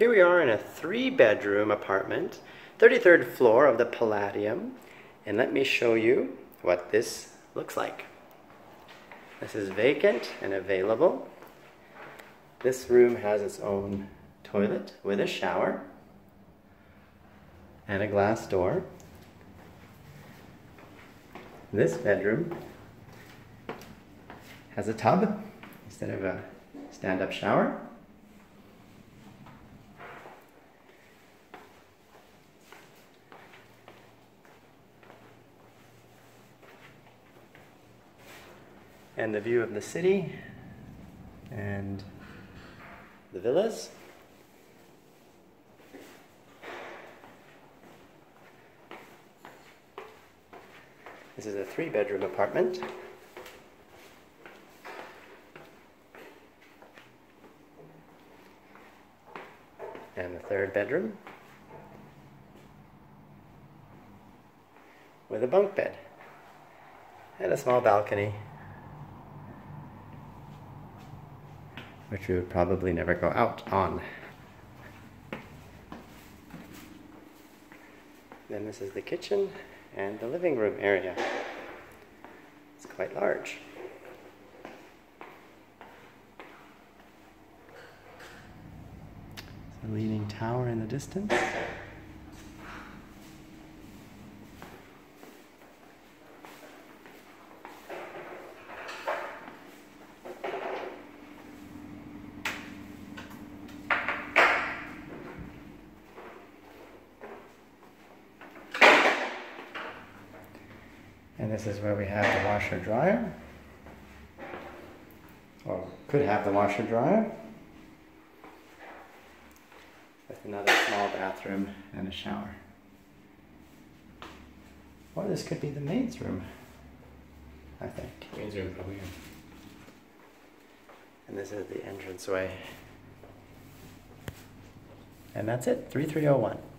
Here we are in a 3-bedroom apartment, 33rd floor of the Palladium, and let me show you what this looks like. This is vacant and available. This room has its own toilet with a shower and a glass door. This bedroom has a tub instead of a stand-up shower. And the view of the city and the villas. This is a 3-bedroom apartment. And the 3rd bedroom with a bunk bed and a small balcony, which we would probably never go out on. Then this is the kitchen and the living room area. It's quite large. It's a leaning tower in the distance. And this is where we have the washer-dryer, or could have the washer-dryer, with another small bathroom and a shower. Or this could be the maid's room, I think. Maid's room, probably. And this is the entranceway. And that's it, 3301.